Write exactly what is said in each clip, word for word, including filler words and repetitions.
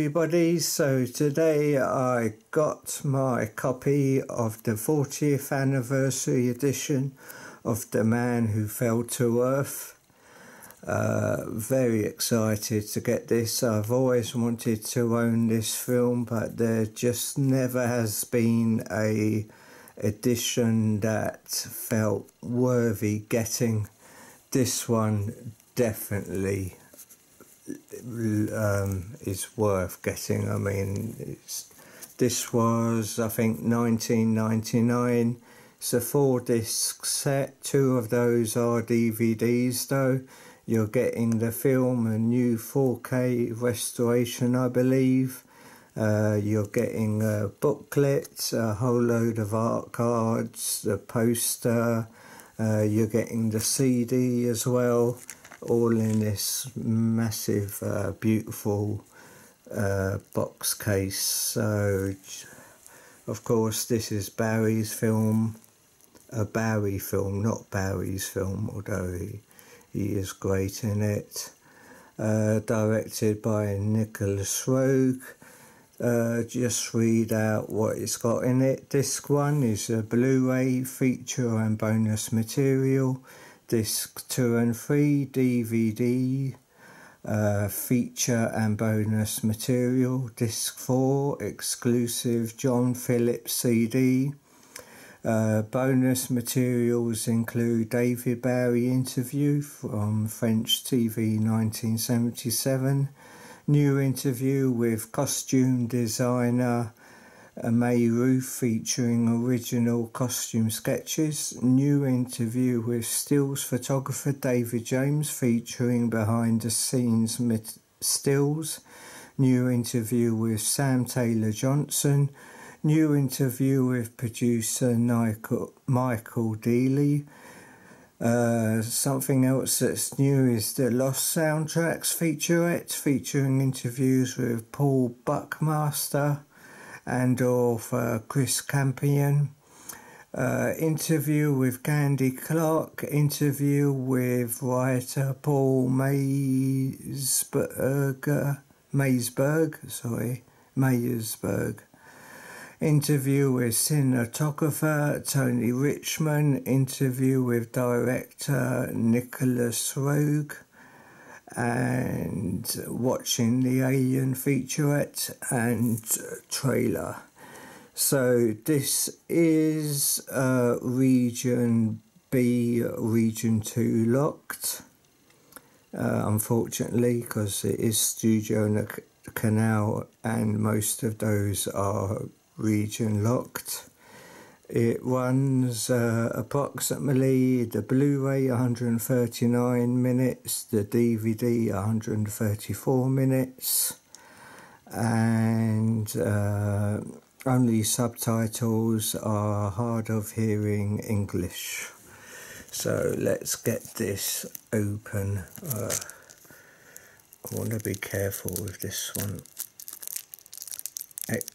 everybody. So today I got my copy of the fortieth anniversary edition of The Man Who Fell to Earth. Uh, very excited to get this. I've always wanted to own this film, but there just never has been a edition that felt worthy getting. This one definitely um, is worth getting. I mean, it's, this was, I think, nineteen ninety-nine. It's a four-disc set. Two of those are D V Ds, though. You're getting the film, a new four K restoration, I believe. Uh, you're getting a booklet, a whole load of art cards, the poster. Uh, you're getting the C D as well, all in this massive, uh, beautiful uh, box case. So, of course, this is Bowie's film, a Bowie film, not Bowie's film, although he, he is great in it. Uh, directed by Nicolas Roeg. Uh, just read out what it's got in it. Disc one is a Blu-ray feature and bonus material. Disc two and three, D V D, uh, feature and bonus material. Disc four, exclusive John Phillips C D. Uh, bonus materials include David Bowie interview from French T V nineteen seventy-seven. New interview with costume designer A May Roof featuring original costume sketches. New interview with stills photographer David James featuring behind the scenes stills. New interview with Sam Taylor-Johnson. New interview with producer Michael Dealey. Uh, something else that's new is the Lost Soundtracks featurette, featuring interviews with Paul Buckmaster and author Chris Campion. Uh, interview with Candy Clark, interview with writer Paul Mayersberg, Mayersberg, sorry, Mayersberg. Interview with cinematographer Tony Richmond, interview with director Nicolas Roeg, and watching the Alien featurette and trailer. So this is uh, Region B, Region two locked, uh, unfortunately, because it is Studio Canal and most of those are region locked. It runs uh, approximately the Blu-ray one hundred thirty-nine minutes, the D V D one hundred thirty-four minutes, and uh, only subtitles are hard of hearing English. So let's get this open. Uh, I want to be careful with this one. It,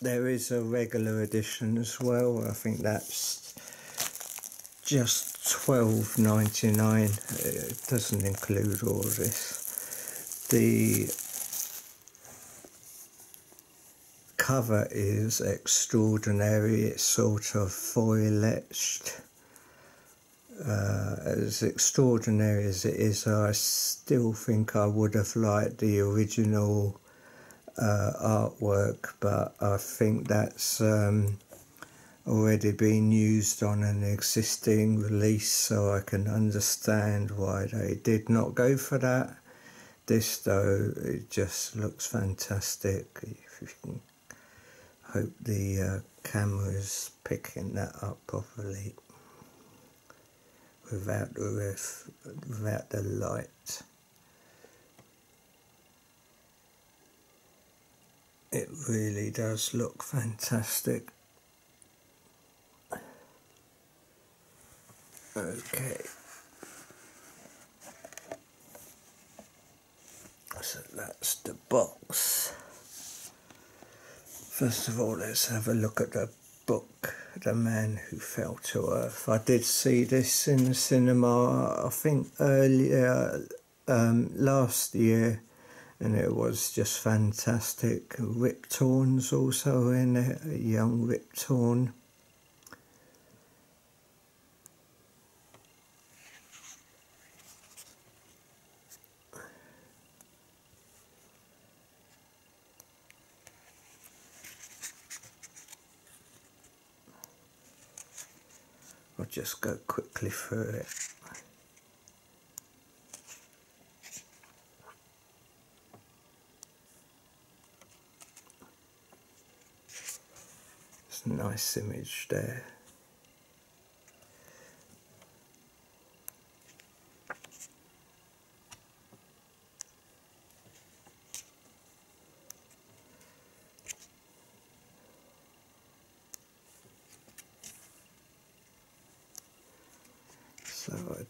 There is a regular edition as well. I think that's just twelve ninety-nine. It doesn't include all of this. The cover is extraordinary. It's sort of foil-etched. Uh, as extraordinary as it is, I still think I would have liked the original Uh, artwork, but I think that's um, already been used on an existing release, so I can understand why they did not go for that. This though, it just looks fantastic. If you can, hope the uh, camera's picking that up properly without the ref, without the light. It really does look fantastic. Okay. So that's the box. First of all, let's have a look at the book The Man Who Fell to Earth. I did see this in the cinema, I think earlier um, last year, and it was just fantastic. Rip Torn's also in it, a young Rip Torn. I'll just go quickly through it. It's a nice image there.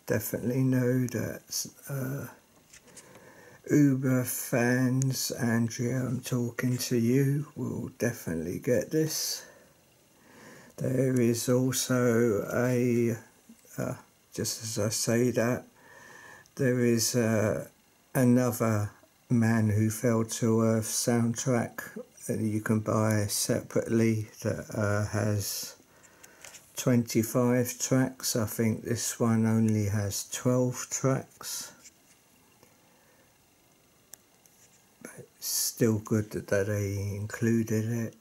Definitely know that uh, Uber fans, Andrea, I'm talking to you, will definitely get this. There is also a, uh, just as I say that, there is uh, another Man Who Fell to Earth soundtrack that you can buy separately that uh, has twenty-five tracks. I think this one only has twelve tracks, but it's still good that they included it.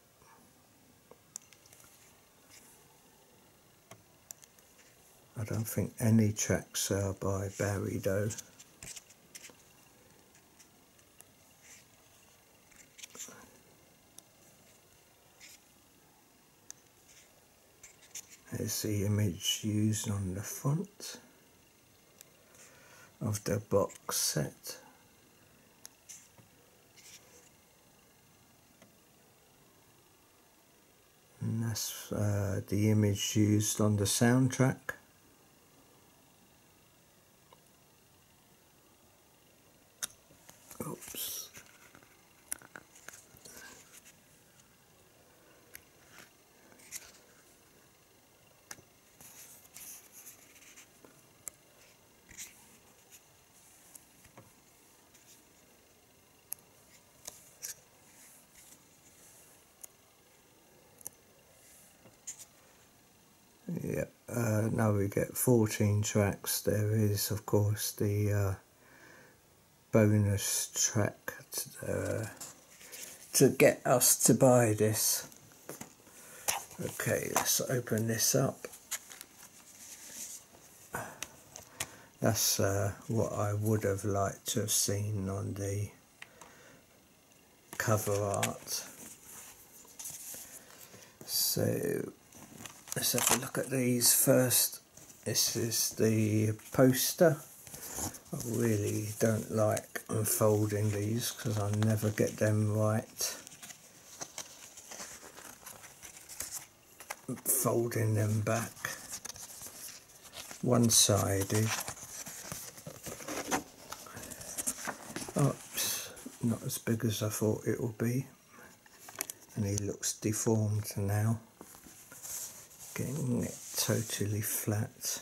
I don't think any tracks are by Bowie though. There's the image used on the front of the box set. And that's uh, the image used on the soundtrack. Oops. Uh, now we get fourteen tracks. There is, of course, the uh, bonus track to, uh, to get us to buy this. Okay, let's open this up. That's uh, what I would have liked to have seen on the cover art. So let's have a look at these first. This is the poster. I really don't like unfolding these because I never get them right. Folding them back. One-sided. Oops, not as big as I thought it would be. And he looks deformed now. Getting it totally flat.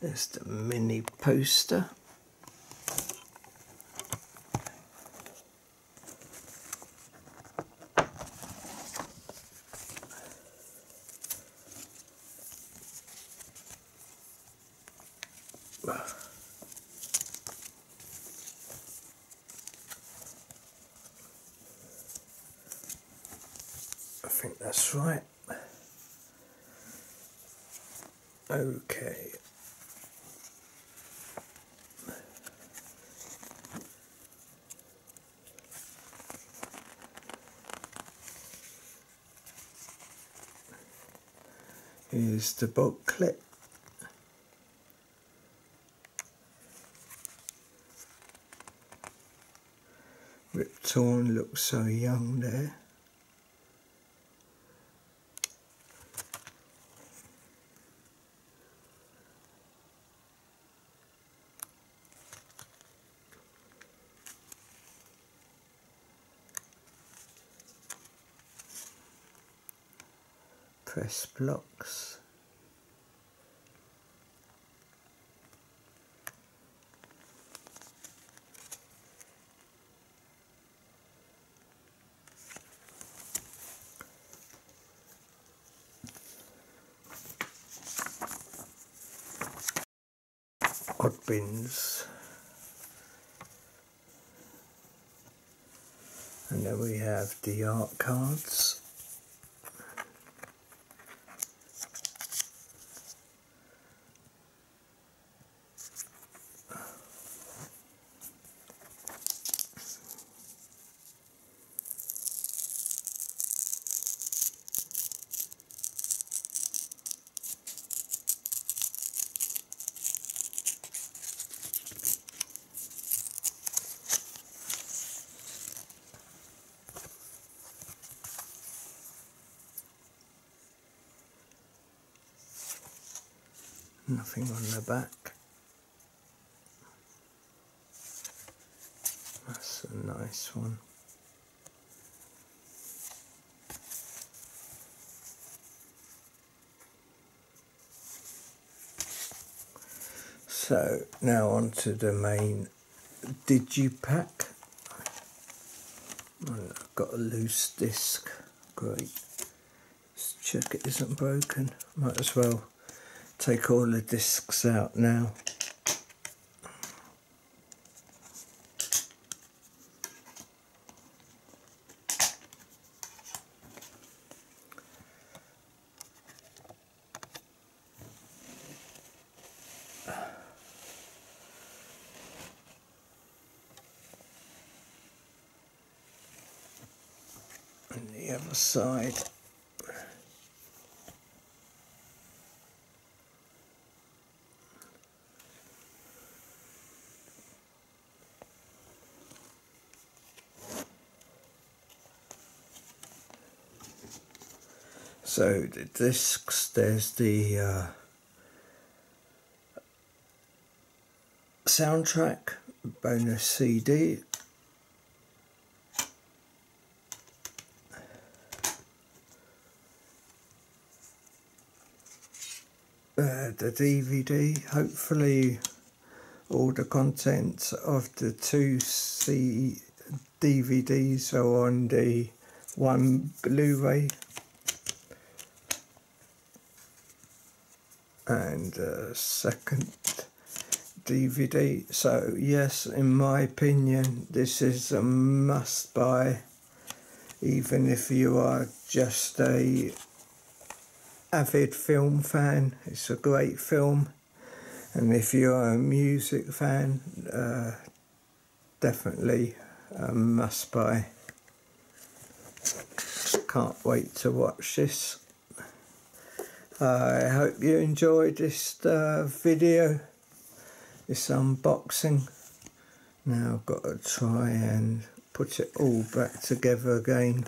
There's the mini poster. That's right. Okay. Here's the booklet. Rip Torn looks so young there. press blocks. Odd bins. And then we have the art cards. Nothing on the back. That's a nice one. So now on to the main digipack. I've got a loose disc. Great. Let's check it isn't broken. Might as well take all the discs out now. And the other side. So the discs, there's the uh, soundtrack, bonus C D, uh, the D V D, hopefully all the contents of the two C D V Ds are on the one Blu-ray. And uh, second D V D. So yes, in my opinion, this is a must buy, even if you are just a avid film fan. It's a great film, and if you are a music fan, uh, definitely a must buy. Can't wait to watch this. I hope you enjoyed this uh, video, this unboxing. Now I've got to try and put it all back together again.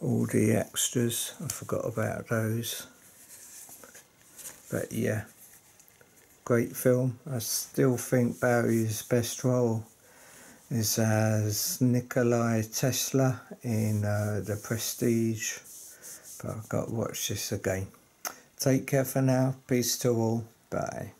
All the extras, I forgot about those. But yeah, great film. I still think Bowie's best role is as Nikolai Tesla in uh, The Prestige. But I've got to watch this again. Take care for now. Peace to all. Bye.